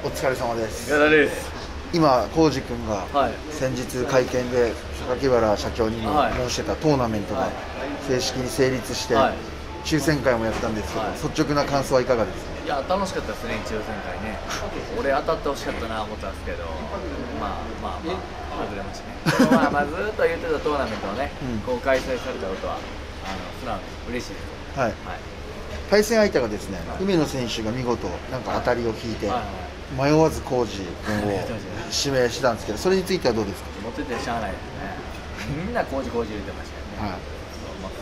お疲れ様です。今、浩司君が先日会見で榊原社長にも申してたトーナメントが正式に成立して、抽選会もやったんですけど、率直な感想はいかがですか？いや、楽しかったですね、抽選会ね。俺、当たってほしかったな思ったんですけど、まあ、外れましたね。まあ、ずっと言ってたトーナメントをね、こう開催されたことは、素直に嬉しいです。はい。対戦相手がですね、梅野選手が見事、なんか当たりを引いて、迷わず浩司君を指名したんですけど、それについてはどうですか？持っててしゃあないですね。みんな浩司言ってましたよね。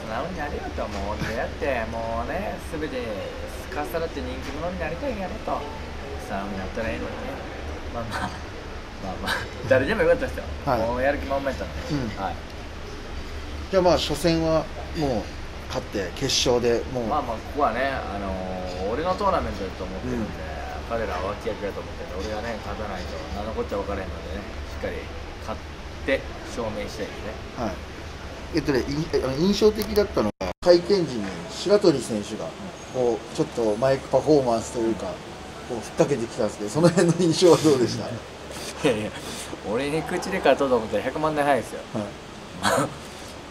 素直にありがとう、もう出会って、もうね、すべてかっさらって人気者になりたいんやろと、素直になったらいいのにね、まあ、誰でもよかったですよ、もうやる気満々やったんで。じゃあ、まあ、初戦はもう。勝って決勝でもうここはね、俺のトーナメントだと思ってるんで、彼らは脇役だと思ってるんで、俺がね、勝たないと名のこっちゃ分からへんのでね、しっかり勝って証明したいですね。はい。印象的だったのが、会見時に白鳥選手がこうちょっとマイクパフォーマンスというか、こうふったけてきたんですけど、その辺の印象はどうでした？いや、俺に口で勝とうと思ったら100万年早いですよ。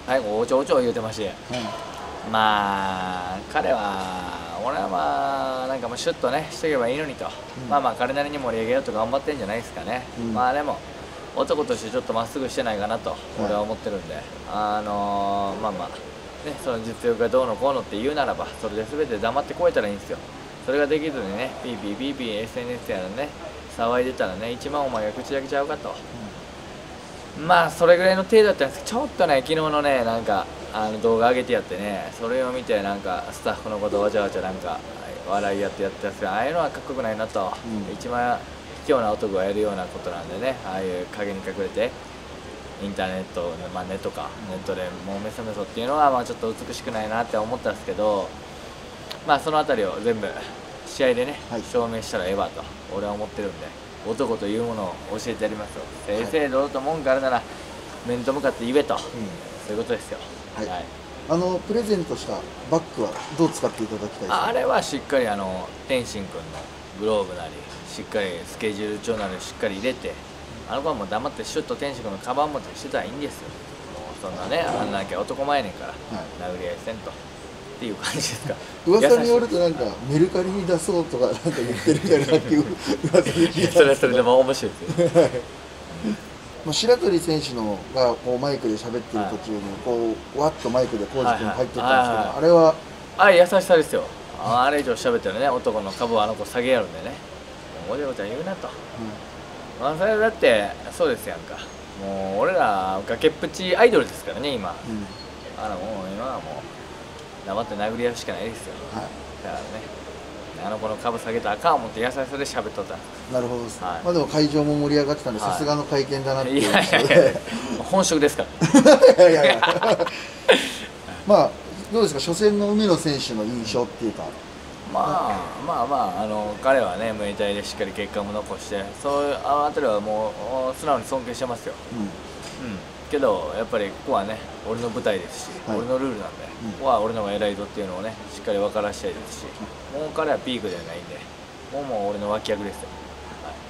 はい。おちょおちょ言うてまして。まあ彼は、俺はまあなんかもうシュッとねしとけばいいのにと、まあ彼なりに盛り上げようと頑張ってんじゃないですかね。まあでも男としてちょっとまっすぐしてないかなと俺は思ってるんで、まあね、その実力がどうのこうのって言うならば、それで全て黙って超えたらいいんですよ。それができずにね、ピーピーピーピー SNS やらね騒いでたらね、一番お前が口だけちゃうかと、まあそれぐらいの程度だったんですけど、ちょっとね昨日のねなんか動画上げてやってね、それを見てなんかスタッフのことわちゃわちゃなんか笑いやってたんですけど、ああいうのはかっこよくないなと、一番卑怯な男がやるようなことなんでね、ああいう影に隠れてインターネット、ネットでもうメソメソっていうのはまあちょっと美しくないなって思ったんですけど、まあその辺りを全部試合でね、証明したらええわと俺は思ってるんで、男というものを教えてやりますよ。正々堂々と文句あるなら面と向かって言えと、そういうことですよ。はい、プレゼントしたバッグはどう使っていただきたいですか？あれはしっかり天心君のグローブなり、しっかりスケジュール帳なりしっかり入れて、あの子はもう黙ってシュッと天心君のカバン持ちしてたらいいんですよ。もうそんなね、あんなきゃ男前ねんから、殴り合いせんとっていう感じですか。噂によるとなんかメルカリに出そうとかなんか言ってるみたいなっていう噂に聞いたんですけど、それはそれでも面白いですよ。白鳥選手のがこうマイクで喋ってる途中にこうわっとマイクで浩司君入ってたんですけど、あれは優しさですよ。あれ以上喋ってるね男の株はあの子下げやるんでね、もうごちゃごちゃ言うなと、それだってそうですやんか、もう俺ら崖っぷちアイドルですからね今、今はもう黙って殴り合うしかないですよ。だからね、あの子の株下げたらあかん思って優しさで喋っとった。なるほどです、はい、まあでも会場も盛り上がってたんで、さすがの会見だなっていう。本職ですから。まあどうですか、初戦の梅野選手の印象っていうか。彼はねムエタイでしっかり結果も残して、そういうあたりはもう素直に尊敬してますよ。けどやっぱりここはね俺の舞台ですし、俺のルールなんで、ここは俺の方が偉いぞっていうのをねしっかり分からしたいですし、もう彼はピークではないんで、もう俺の脇役ですよ。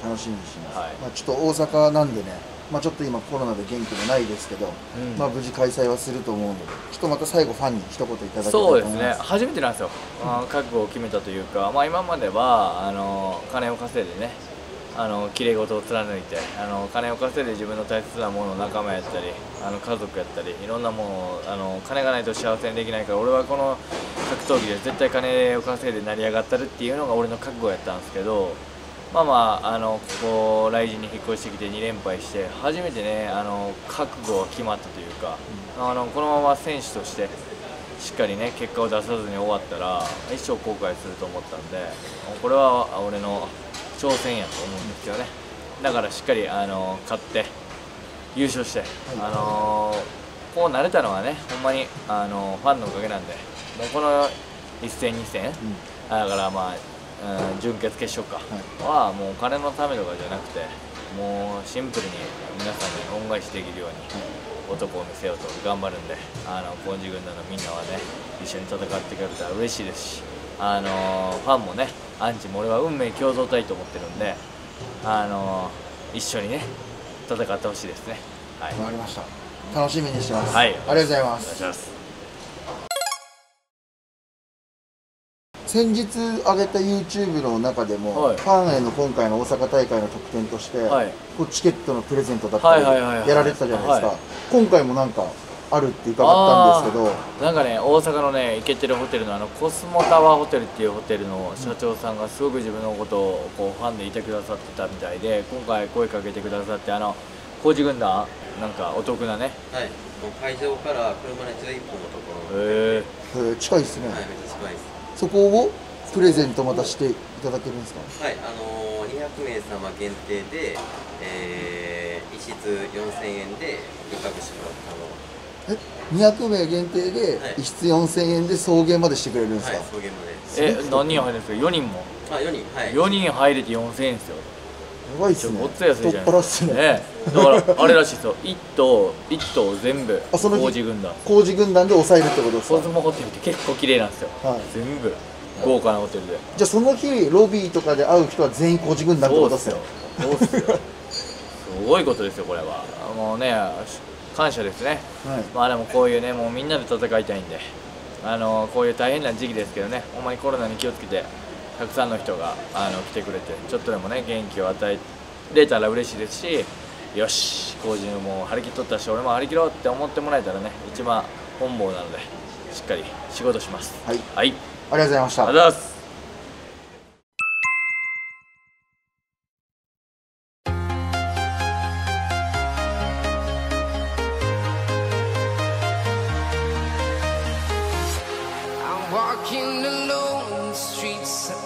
楽しみにします。まあちょっと大阪なんでね、まあちょっと今コロナで元気もないですけど、まあ無事開催はすると思うので、ちょっとまた最後ファンに一言いただきたいと思います。そうですね。初めてなんですよ。覚悟を決めたというか、まあ今までは金を稼いでね。きれい事を貫いて、金を稼いで自分の大切なものを仲間やったり、家族やったり、いろんなものを金がないと幸せにできないから、俺はこの格闘技で絶対金を稼いで成り上がったるっていうのが俺の覚悟やったんですけど、ここ来人に引っ越してきて2連敗して初めてね覚悟が決まったというか、このまま選手としてしっかりね結果を出さずに終わったら一生後悔すると思ったんで、これは俺の挑戦やと思うんですけどね。だからしっかり勝って優勝して、こうなれたのはねほんまにファンのおかげなんで、もうこの1戦2戦、だから準決決勝かはもう金のためとかじゃなくて、もうシンプルに皆さんに恩返しできるように男を見せようと頑張るんで、浩司軍団のみんなはね一緒に戦ってくれたら嬉しいですし、ファンもねアンチも俺は運命共同体と思ってるんで、一緒にね戦ってほしいですね。はい、分かりました。楽しみにしてます。はい、ありがとうございます。お願いします。先日上げた YouTube の中でも、はい、ファンへの今回の大阪大会の特典として、はい、チケットのプレゼントだったりやられてたじゃないですか。今回もなんかあるって伺ったんですけど、なんかね、大阪のねイケてるホテルのコスモタワーホテルっていうホテルの社長さんがすごく自分のことをこうファンでいてくださってたみたいで、今回声かけてくださって、工事軍団なんかお得なね、はい、会場から車で11分のところ、近いですね。はい、めっちゃ近いです。そこをプレゼントまたしていただけるんですか。はい、200名様限定で、1室4000円で宿泊してもらったの。200名限定で1室4000円で送迎までしてくれるんですか。はい、送迎まで。何人入るんですか。4人も。あ、4人。はい。4人入れて4000円ですよ。やばいっすね。ごっつ安いじゃん。太っ腹っすね。だからあれらしいですよ。1棟1棟全部工事軍団。工事軍団で抑えるってことですか。コスモホテルって結構綺麗なんですよ。はい。全部豪華なホテルで。じゃあその日ロビーとかで会う人は全員工事軍団ってことですよ。そうっすよ。すごいことですよこれは。もうね。感謝ですね。はい、まあでもこういうね、もうみんなで戦いたいんで、こういう大変な時期ですけどね、ほんまにコロナに気をつけて、たくさんの人が来てくれて、ちょっとでもね、元気を与えれたら嬉しいですし、よし、工事も張り切っとったし、俺も張り切ろうって思ってもらえたらね、一番本望なので、しっかり仕事します。はい、はい、ありがとうございました。ありがとうございます。Walking alone, the streets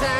town.